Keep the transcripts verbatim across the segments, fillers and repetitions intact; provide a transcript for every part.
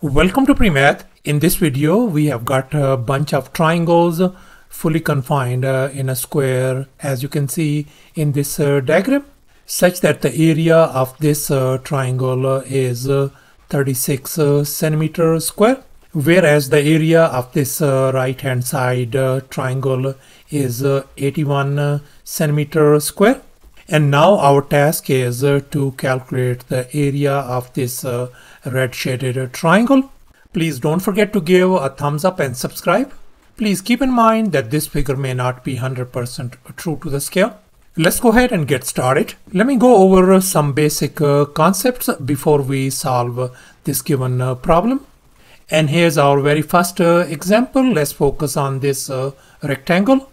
Welcome to PreMath. In this video we have got a bunch of triangles fully confined uh, in a square, as you can see in this uh, diagram, such that the area of this uh, triangle uh, is uh, thirty-six uh, centimeter square, whereas the area of this uh, right hand side uh, triangle is uh, eighty-one uh, centimeter square. And now our task is uh, to calculate the area of this uh, red shaded uh, triangle. Please don't forget to give a thumbs up and subscribe. Please keep in mind that this figure may not be one hundred percent true to the scale. Let's go ahead and get started. Let me go over uh, some basic uh, concepts before we solve uh, this given uh, problem. And here's our very first uh, example. Let's focus on this uh, rectangle.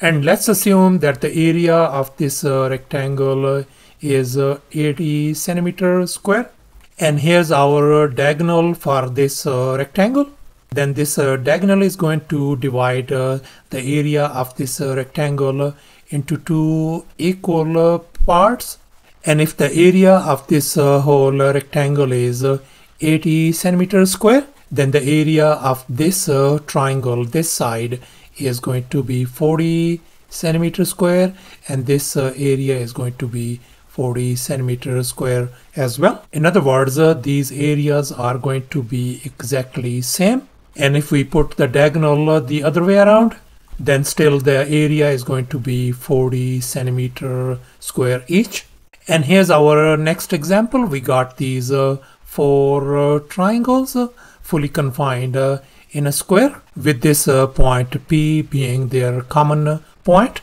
And let's assume that the area of this uh, rectangle uh, is uh, eighty centimeter square. And here's our uh, diagonal for this uh, rectangle. Then this uh, diagonal is going to divide uh, the area of this uh, rectangle uh, into two equal uh, parts. And if the area of this uh, whole uh, rectangle is uh, eighty centimeter square, then the area of this uh, triangle, this side, is going to be forty centimeter square, and this uh, area is going to be forty centimeter square as well. In other words, uh, these areas are going to be exactly same. And if we put the diagonal uh, the other way around, then still the area is going to be forty centimeter square each. And here's our next example. We got these uh, four uh, triangles uh, fully confined uh, in a square, with this uh, point P being their common uh, point,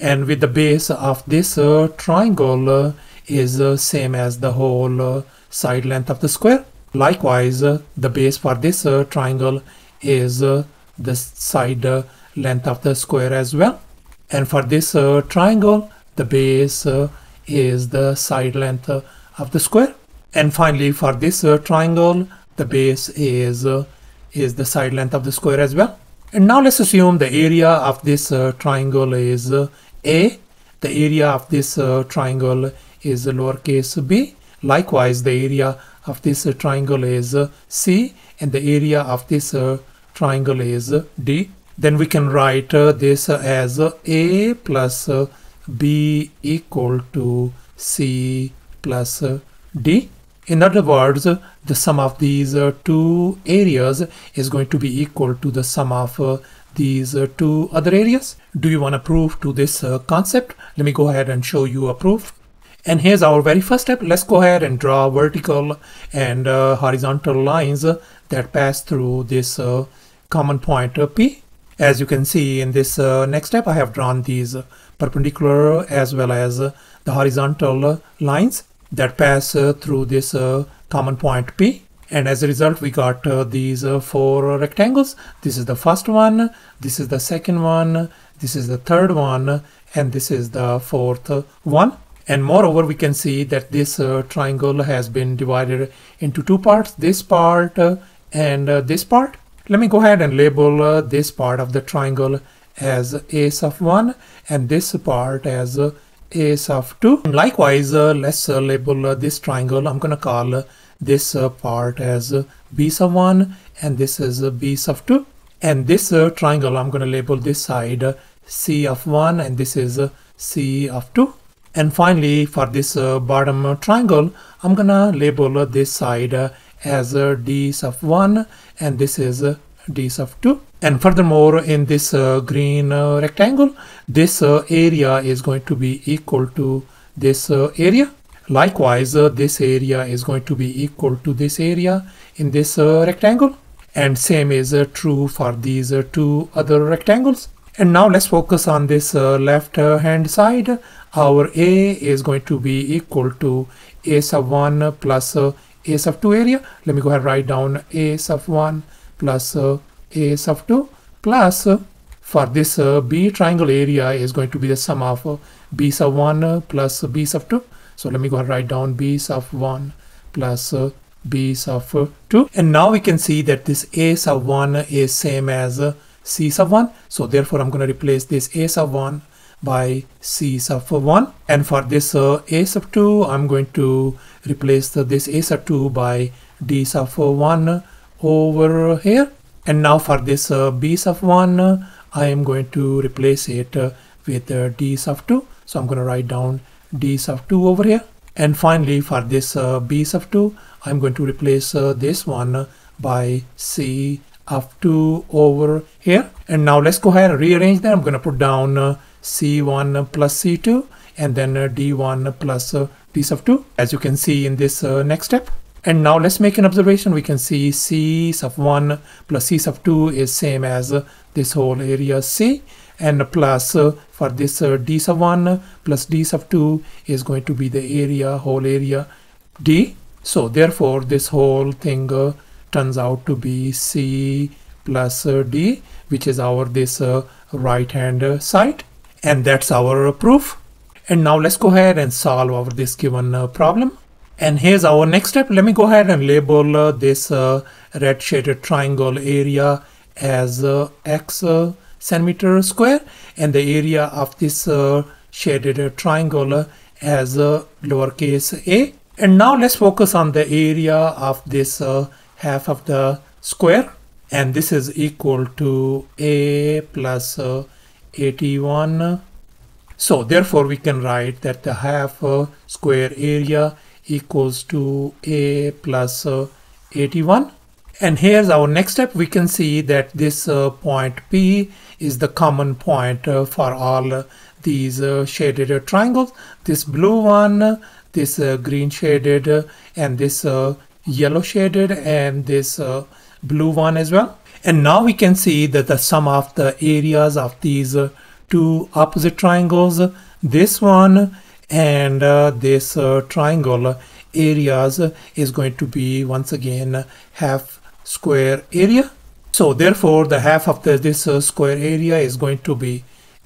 and with the base of this uh, triangle uh, is uh, same as the whole uh, side length of the square. Likewise, uh, the base for this uh, triangle is uh, the side uh, length of the square as well. And for this uh, triangle, the base uh, is the side length uh, of the square. And finally, for this uh, triangle, the base is uh, is the side length of the square as well. And now let's assume the area of this uh, triangle is uh, A. The area of this uh, triangle is uh, lowercase b. Likewise, the area of this uh, triangle is uh, C, and the area of this uh, triangle is uh, D. Then we can write uh, this uh, as uh, A plus uh, B equal to C plus uh, D. In other words, the sum of these uh, two areas is going to be equal to the sum of uh, these uh, two other areas. Do you want to prove to this uh, concept? Let me go ahead and show you a proof. And here's our very first step. Let's go ahead and draw vertical and uh, horizontal lines uh, that pass through this uh, common point uh, P. As you can see in this uh, next step, I have drawn these uh, perpendicular as well as uh, the horizontal uh, lines that pass uh, through this uh, common point P. And as a result, we got uh, these uh, four rectangles. This is the first one, this is the second one, this is the third one, and this is the fourth one. And moreover, we can see that this uh, triangle has been divided into two parts, this part uh, and uh, this part. Let me go ahead and label uh, this part of the triangle as A sub one and this part as uh, A sub two. And likewise, uh, let's uh, label uh, this triangle. I'm going to call uh, this uh, part as uh, B sub one, and this is uh, B sub two. And this uh, triangle, I'm going to label this side uh, C of one, and this is uh, C of two. And finally, for this uh, bottom uh, triangle, I'm going to label uh, this side uh, as uh, D sub one, and this is uh, D sub two. And furthermore, in this uh, green uh, rectangle, this uh, area is going to be equal to this uh, area. Likewise, uh, this area is going to be equal to this area in this uh, rectangle. And same is uh, true for these uh, two other rectangles. And now let's focus on this uh, left uh, hand side. Our A is going to be equal to A sub one plus uh, A sub two area. Let me go ahead and write down A sub one plus uh, A sub two plus uh, for this uh, B triangle area is going to be the sum of uh, B sub one uh, plus B sub two. So let me go and write down B sub one plus uh, B sub uh, two. And now we can see that this A sub one is same as uh, C sub one. So therefore I'm going to replace this A sub one by C sub one. And for this uh, A sub two, I'm going to replace the, this A sub two by D sub one over here. And now for this uh, b sub one, uh, I am going to replace it uh, with uh, d sub two. So I'm going to write down d sub two over here. And finally, for this uh, b sub two, I'm going to replace uh, this one by c of two over here. And now let's go ahead and rearrange them. I'm going to put down uh, c one plus c two, and then uh, d one plus uh, d sub two, as you can see in this uh, next step. And now let's make an observation. We can see c sub one plus c sub two is same as uh, this whole area c, and plus uh, for this uh, d sub one plus d sub two is going to be the area, whole area d. So therefore this whole thing uh, turns out to be c plus uh, d, which is our this uh, right hand uh, side. And that's our proof. And now let's go ahead and solve our this given uh, problem. And here's our next step. Let me go ahead and label uh, this uh, red shaded triangle area as uh, x uh, centimeter square, and the area of this uh, shaded uh, triangle uh, as uh, lowercase a. And now let's focus on the area of this uh, half of the square, and this is equal to a plus uh, eighty-one. So therefore we can write that the half uh, square area equals to a plus uh, eighty-one. And here's our next step. We can see that this uh, point P is the common point uh, for all uh, these uh, shaded uh, triangles. This blue one, uh, this uh, green shaded, uh, and this uh, yellow shaded, and this uh, blue one as well. And now we can see that the sum of the areas of these uh, two opposite triangles, this one and uh, this uh, triangle areas, is going to be once again half square area. So therefore the half of the, this uh, square area is going to be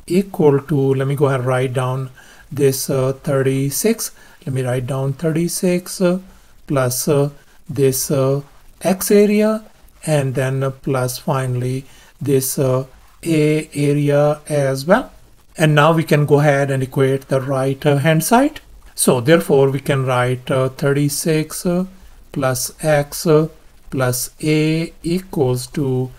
equal to, let me go ahead and write down this uh, thirty-six. Let me write down thirty-six uh, plus uh, this uh, x area, and then uh, plus finally this uh, a area as well. And now we can go ahead and equate the right uh, hand side. So therefore we can write uh, thirty-six uh, plus x uh, plus a equals to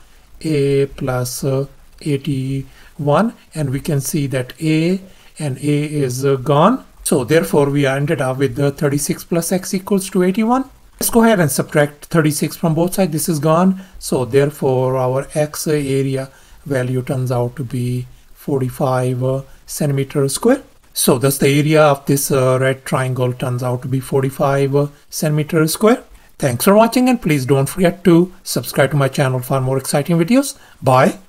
a plus uh, eighty-one, and we can see that a and a is uh, gone. So therefore we ended up with uh, thirty-six plus x equals to eighty-one. Let's go ahead and subtract thirty-six from both sides. This is gone. So therefore our x area value turns out to be forty-five uh, centimeter square. So thus the area of this uh, red triangle turns out to be forty-five uh, centimeter square. Thanks for watching, and please don't forget to subscribe to my channel for more exciting videos. Bye.